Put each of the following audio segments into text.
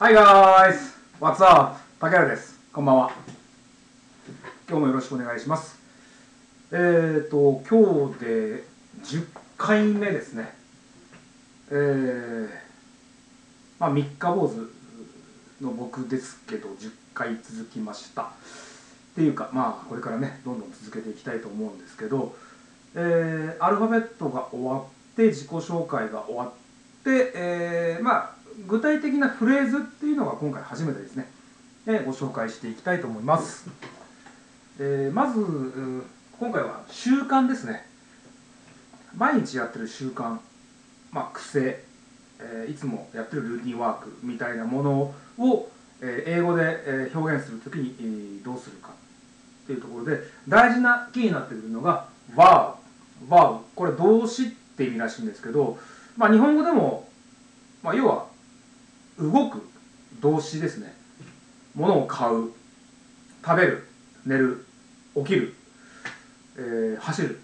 Hi guys! What's up? 竹原です。こんばんは。今日もよろしくお願いします。今日で10回目ですね。三日坊主の僕ですけど、10回続きました。っていうか、これからね、どんどん続けていきたいと思うんですけど、アルファベットが終わって、自己紹介が終わって、具体的なフレーズっていうのが今回初めてですね、ご紹介していきたいと思います。まず、今回は習慣ですね。毎日やってる習慣、癖、いつもやってるルーティンワークみたいなものを英語で表現するときにどうするかっていうところで、大事なキーになってくるのが Verb。これ動詞って意味らしいんですけど、日本語でも、要は動く動詞ですね。物を買う、食べる、寝る、起きる、走る、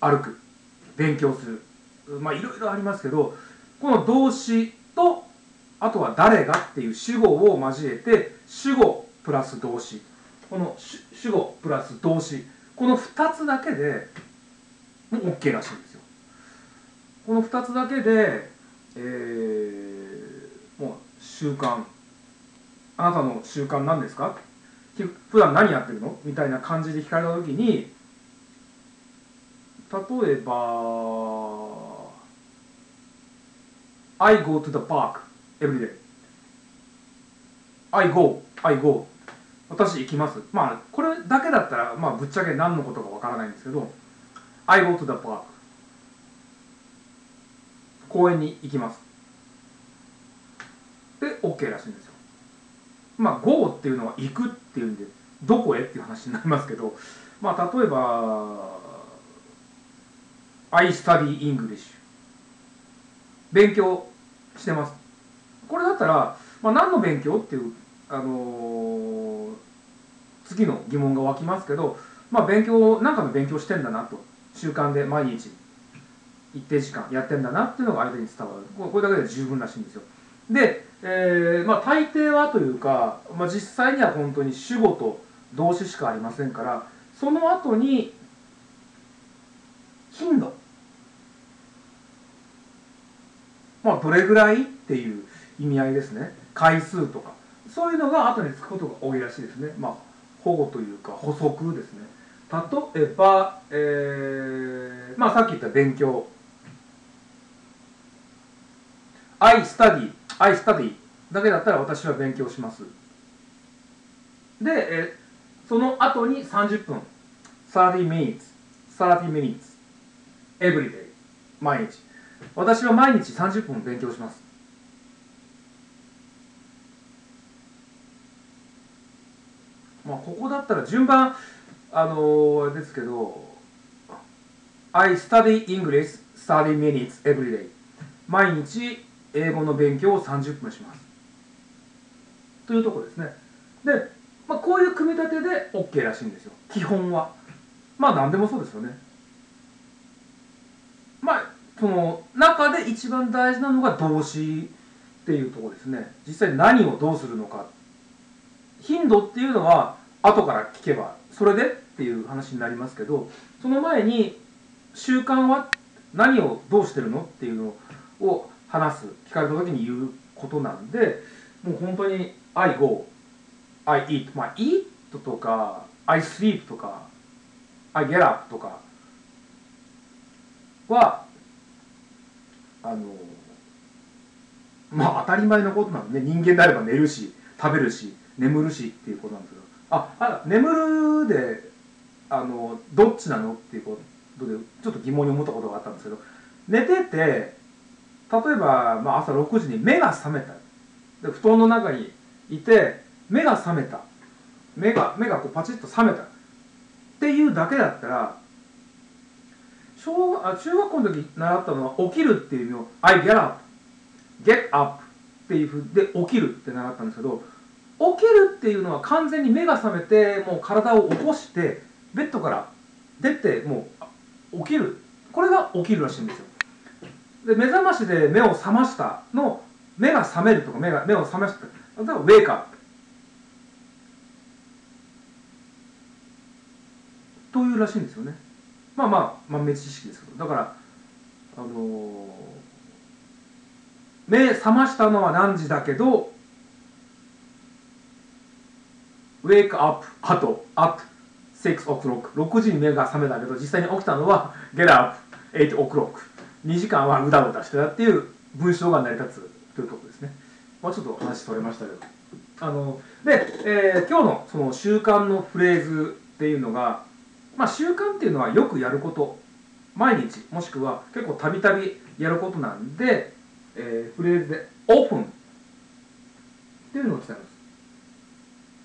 歩く、勉強する、いろいろありますけど、この動詞とあとは誰がっていう主語を交えて、主語プラス動詞、この主語プラス動詞、この2つだけでも OK らしいんですよ。この2つだけで、もう習慣、あなたの習慣なんですか、普段何やってるのみたいな感じで聞かれた時に、例えば I go to the park every day。 I go。 私行きます。これだけだったら、ぶっちゃけ何のことかわからないんですけど、 I go to the park。 公園に行きます。で OK らしいんですよ。go っていうのは行くっていうんで、どこへっていう話になりますけど、例えば I study English。 勉強してます。これだったら、何の勉強っていう、次の疑問が湧きますけど、勉強、何かの勉強してんだなと、習慣で毎日一定時間やってんだなっていうのが相手に伝わる。これだけで十分らしいんですよ。で、大抵はというか、実際には本当に主語と動詞しかありませんから、その後に頻度、どれぐらいっていう意味合いですね。回数とかそういうのが後につくことが多いらしいですね。保護というか補足ですね。例えば、さっき言った勉強、 I study だけだったら私は勉強します。で、その後に30分 30 minutes every day。 毎日、私は毎日30分勉強します。ここだったら順番ですけど、 I study English 30 minutes every day。 毎日英語の勉強を30分しますというところですね。で、こういう組み立てで OK らしいんですよ、基本は。何でもそうですよね。その中で一番大事なのが動詞っていうところですね。実際何をどうするのか、頻度っていうのは後から聞けばそれでっていう話になりますけど、その前に習慣は何をどうしてるのっていうのを話す、聞かれた時に言うことなんで、もう本当に I go、I eat、eat とか I sleep とか I get up とかは当たり前のことなので、人間であれば寝るし、食べるし、眠るしっていうことなんですけど、眠るでどっちなのっていうことでちょっと疑問に思ったことがあったんですけど、寝てて例えば、朝6時に目が覚めた。で、布団の中にいて目が覚めた、目がこうパチッと覚めたっていうだけだったら、中学校の時習ったのは起きるっていう意味を I get up、get up っていうふうで起きるって習ったんですけど、起きるっていうのは完全に目が覚めて、もう体を起こしてベッドから出てもう起きる、これが起きるらしいんですよ。で、目覚ましで目を覚ましたの目が覚めるとか、目を覚まして例えばウェイクアップというらしいんですよね。まあまあ豆知識ですけど、だから目覚ましたのは何時だけどウェイクアップあと6時に目が覚めたけど実際に起きたのはゲラアップ8 o'clock、 2時間はうだうだしてたっていう文章が成り立つというところですね。まあちょっと話取れましたけど、で、今日のその習慣のフレーズっていうのが、まあ、習慣っていうのはよくやること、毎日もしくは結構たびたびやることなんで、フレーズで「often」っていうのを使います。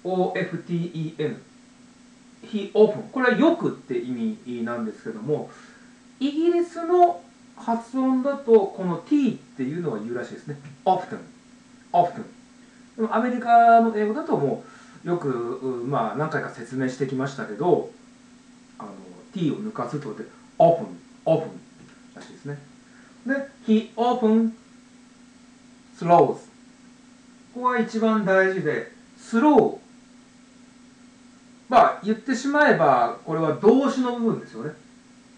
OFTEN「He often」、これは「よく」って意味なんですけども、イギリスの発音だとこの t っていうのは言うらしいですね。 often often。 でもアメリカの英語だともうよく、まあ何回か説明してきましたけど、t を抜かすということで often often らしいですね。で he often slows、 ここは一番大事で、slow、 まあ言ってしまえばこれは動詞の部分ですよね。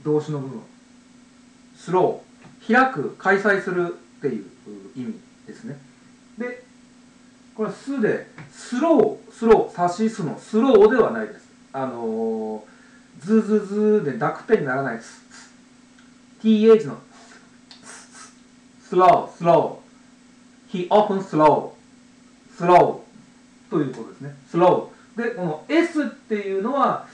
動詞の部分、スロー、開く、開催するっていう意味ですね。で、これはすで、スロー、指すのスローではないです。ズーで濁点にならないです。th のスロー、he often slow ということですね。スロー。で、この s っていうのは、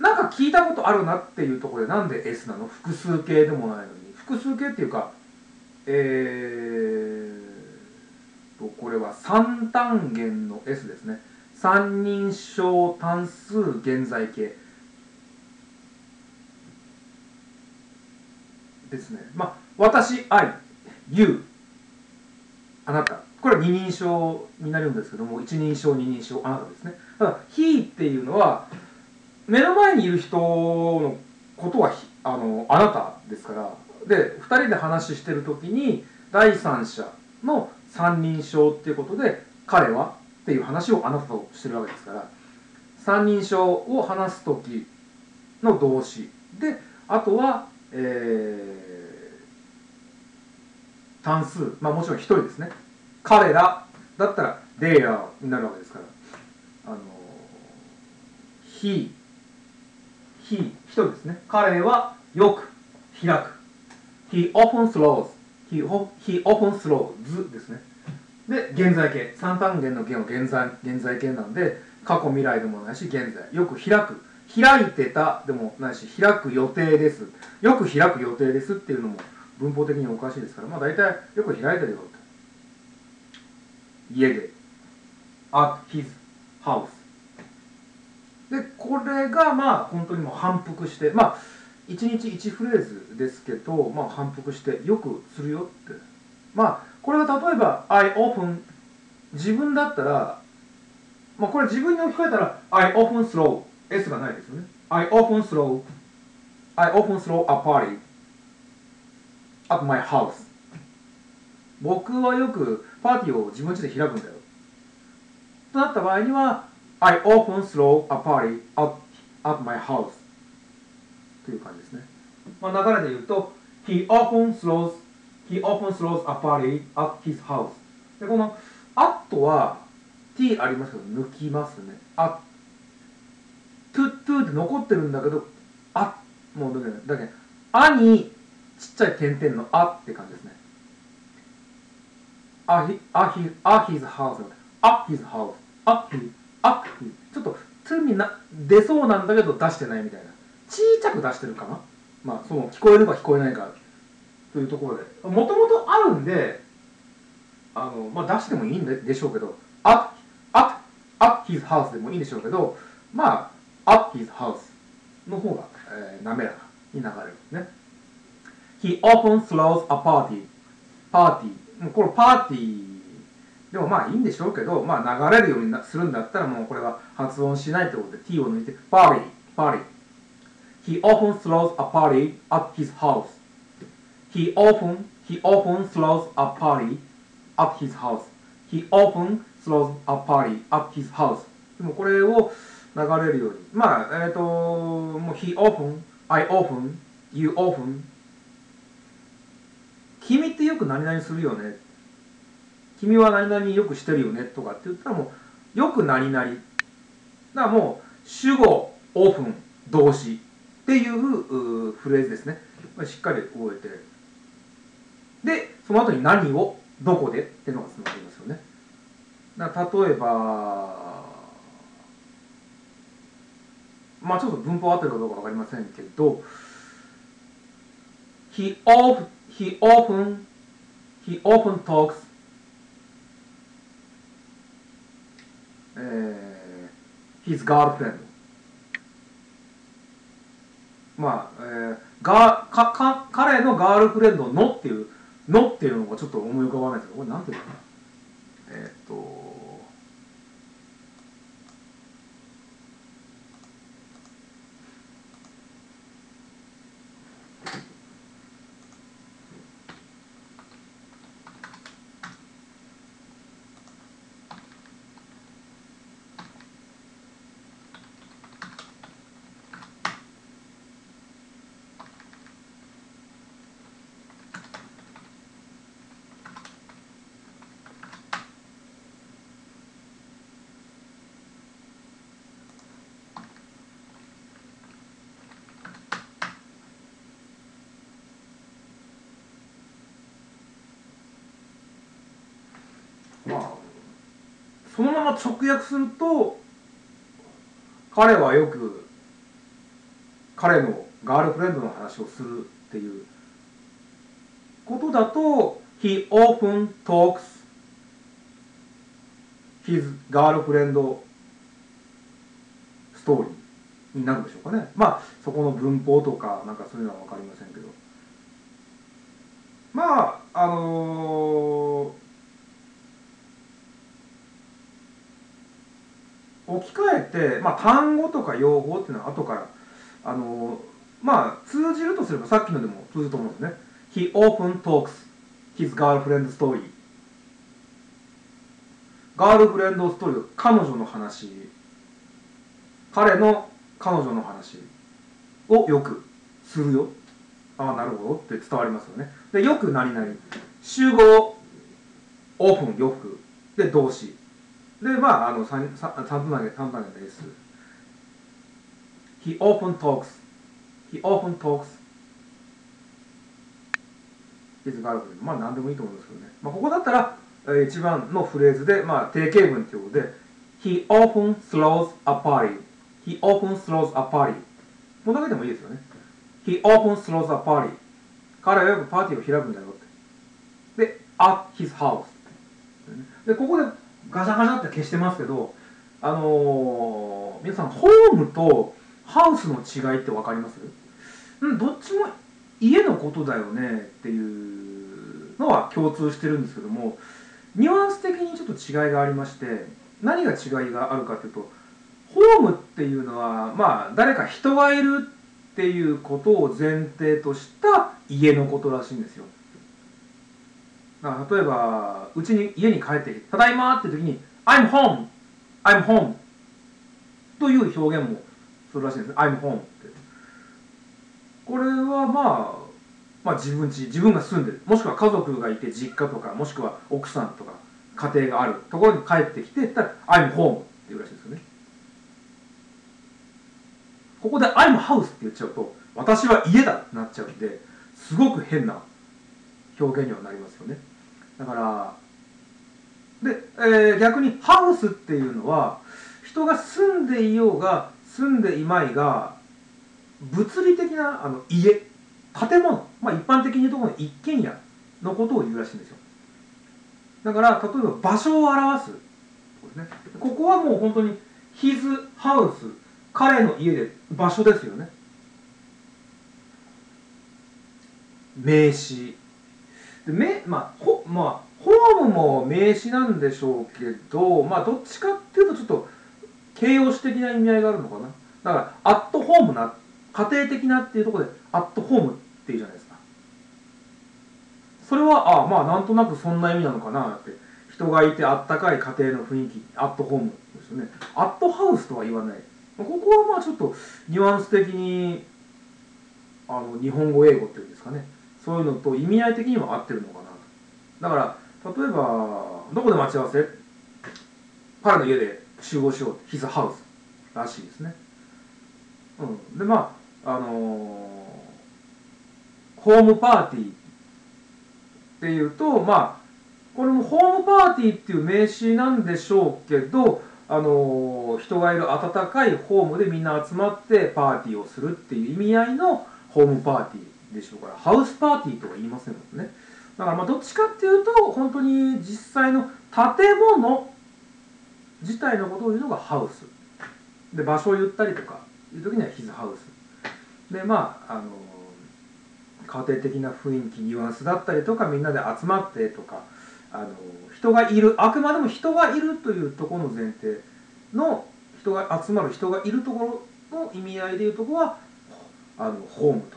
なんか聞いたことあるなっていうところで、なんで S なの、複数形でもないのに。複数形っていうか、これは3単元の S ですね。三人称単数現在形ですね。まあ、私、I、You、あなた。これは二人称になるんですけども、一人称、二人称、あなたですね。だから、He っていうのは、目の前にいる人のことはあなたですから、で2人で話してる時に第三者の三人称っていうことで彼はっていう話をあなたとしてるわけですから、三人称を話す時の動詞で、あとは、単数、まあもちろん1人ですね。彼らだったら they are になるわけですから、he 一人ですね。彼はよく開く。he often slows。he often slows ですね。で、現在形。三単元の元は現在形なんで、過去未来でもないし、現在。よく開く。開いてたでもないし、開く予定です。よく開く予定ですっていうのも文法的におかしいですから、まあ大体よく開いてるよと。家で。at his house。で、これがまあ本当にもう反復して、まあ1日1フレーズですけど、まあ反復してよくするよって、まあこれが例えば I often 自分だったら、まあこれ自分に置き換えたら I often slow、 S がないですよね。 I often slow a party at my house、 僕はよくパーティーを自分家で開くんだよとなった場合にはI often throw a party at my house という感じですね。まあ、流れで言うと He often throws a party at his house で、この at は t ありますけど抜きますね。 at to って残ってるんだけど at もう抜けない。だけど a にちっちゃい点々の a って感じですね。 a his houseあ、ちょっと2に出そうなんだけど出してないみたいな、小さく出してるかな、まあその聞こえるか聞こえないかというところで、もともとあるんでまあ、出してもいいんでしょうけど、at his house でもいいんでしょうけど、まあ at his house の方が、滑らかに流れるんですね。 He often throws a party、 もうこのパーティーでもまあいいんでしょうけど、まあ流れるようにするんだったらもうこれは発音しないってことで t を抜いて party。 He often throws a party at his house。 He often throws a party at his house. He often throws a party at his house. でもこれを流れるように。まあ、もう he often, I often, you often. 君ってよく何々するよね。君は何々よくしてるよねとかって言ったらもうよく何々。だからもう主語、often、動詞っていうフレーズですね。しっかり覚えて。で、その後に何を、どこでっていうのがつながりますよね。だから例えば、まあちょっと文法合ってるかどうかわかりませんけど、he often talks、his girlfriend。まあ、彼のガールフレンドのっていう、のっていうのがちょっと思い浮かばないんですけど、これなんていうかな。そのまま直訳すると、彼はよく彼のガールフレンドの話をするっていうことだと、He often talks his girlfriend story になるでしょうかね。まあ、そこの文法とか、なんかそういうのはわかりませんけど。まあ、置き換えて、まあ、単語とか用語っていうのは後から、まあ、通じるとすればさっきのでも通じると思うんですね。He often talks his girlfriend story。ガールフレンドストーリー、彼女の話。彼の彼女の話をよくするよ。ああ、なるほどって伝わりますよね。で、よく何々。主語、オープン、よく。で、動詞。で、まあ、3つなげです。He often talks his girlfriend。まあ、なんでもいいと思うんですけどね。まあ、ここだったら、一番のフレーズで、まあ、定型文ということで、He often throws a party。このだけでもいいですよね。He often throws a party。彼はよくパーティーを開くんだよって。で、at his house。で、ここで、ガシャガシャって消してますけど、皆さん、ホームとハウスの違いって分かります？どっちも家のことだよねっていうのは共通してるんですけども、ニュアンス的にちょっと違いがありまして、何が違いがあるかというと、ホームっていうのは、まあ、誰か人がいるっていうことを前提とした家のことらしいんですよ。例えば、家に帰って、ただいまって時に、I'm home という表現もするらしいんです。I'm home って。これはまあ自分が住んでる。もしくは家族がいて実家とか、もしくは奥さんとか、家庭があるところに帰ってきて、I'm home っていうらしいんですよね。ここで I'm house って言っちゃうと、私は家だってなっちゃうんで、すごく変な表現にはなりますよね。だから、で、逆にハウスっていうのは、人が住んでいようが住んでいまいが、物理的な家、建物、まあ、一般的に言うところの一軒家のことを言うらしいんですよ。だから、例えば場所を表す。ここはもう本当に、his house、彼の家で、場所ですよね。名詞。ホームも名詞なんでしょうけど、まあ、どっちかっていうとちょっと形容詞的な意味合いがあるのかな。だから、アットホームな、家庭的なっていうところで、アットホームっていうじゃないですか。それは、あ、まあなんとなくそんな意味なのかなって。人がいてあったかい家庭の雰囲気、アットホームですよね。アットハウスとは言わない。ここはまあちょっとニュアンス的に日本語英語っていうんですかね、そういうのと意味合い的には合ってるのかなと。だから例えばどこで待ち合わせ、彼の家で集合しようって、ヒズハウスらしいですね。うん、でまあホームパーティーっていうと、まあこれもホームパーティーっていう名詞なんでしょうけど、人がいる温かいホームでみんな集まってパーティーをするっていう意味合いのホームパーティーでしょうから、ハウスパーティーとは言いませんもんね。だからまあどっちかっていうと本当に実際の建物自体のことを言うのがハウスで、場所を言ったりとかいう時にはヒズハウスで、まあ家庭的な雰囲気、ニュアンスだったりとか、みんなで集まってとか、人がいる、あくまでも人がいるというところの前提の、人が集まる、人がいるところの意味合いでいうところはホームと。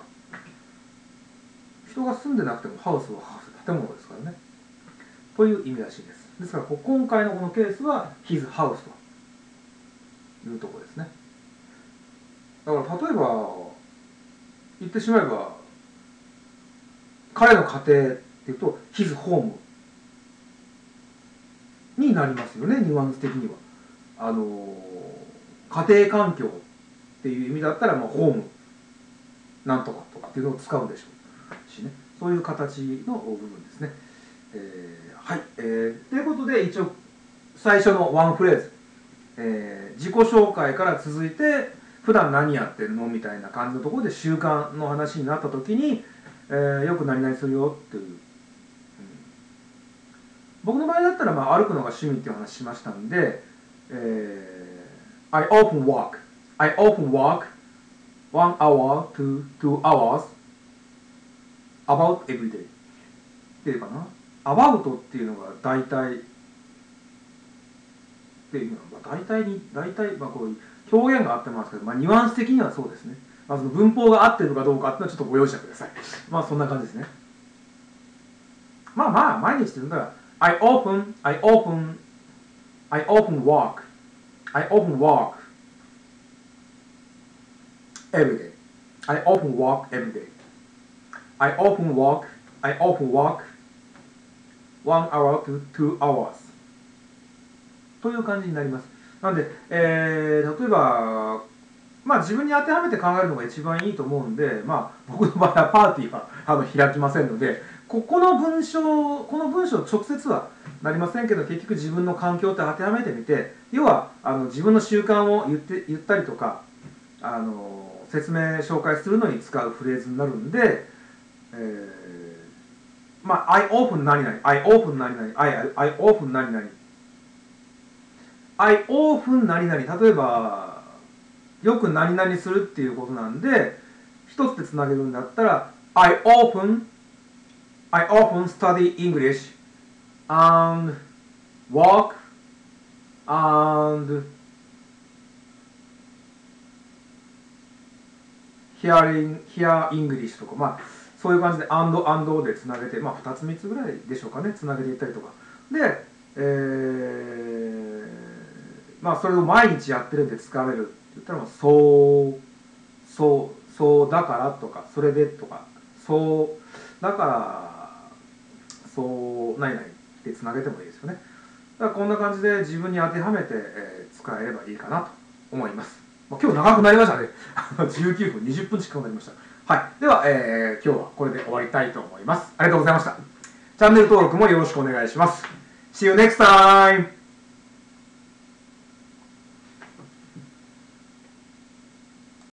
人が住んでなくてもハウスはハウス、建物ですからね、という意味らしいです。ですから今回のこのケースはヒズハウスというところですね。だから例えば言ってしまえば彼の家庭っていうとヒズホームになりますよね、ニュアンス的には。家庭環境っていう意味だったら、まあ、ホームなんとかとかっていうのを使うでしょうしね、そういう形の部分ですね。はい、ということで一応最初のワンフレーズ、自己紹介から続いて普段何やってるのみたいな感じのところで習慣の話になった時に、よく何々するよっていう。僕の場合だったら、まあ、歩くのが趣味っていう話しましたんで、I often walk 1 hour to 2 hours about every day っていうかな。 about っていうのが大体っていうのは、大体、まあ、こういう表現が合ってますけど、まあ、ニュアンス的にはそうですね。まあ、その文法が合ってるかどうかっていうのはちょっとご容赦ください。まあそんな感じですね。まあまあ毎日って言うんだら、I often walk every day. I often walk 1 hour to 2 hours という感じになります。なので、例えば、まあ自分に当てはめて考えるのが一番いいと思うんで、まあ僕の場合はパーティーは開きませんので、この文章直接はなりませんけど、結局自分の環境って当てはめてみて、要は自分の習慣を言ったりとか、説明紹介するのに使うフレーズになるんで、まあ I often 何々、例えばよく何々するっていうことなんで、一つでつなげるんだったら I often study English and walk and hear English とか、まあそういう感じで and でつなげて、まあ2つ3つぐらいでしょうかね、つなげていったりとかで、まあそれを毎日やってるんで疲れる言ったら、そうだからとか、それでとか、そうだからそうないないってつなげてもいいですよね。だからこんな感じで自分に当てはめて、使えればいいかなと思います。まあ、今日長くなりましたね。19分20分近くなりました。はい、では、今日はこれで終わりたいと思います。ありがとうございました。チャンネル登録もよろしくお願いします。 See you next time!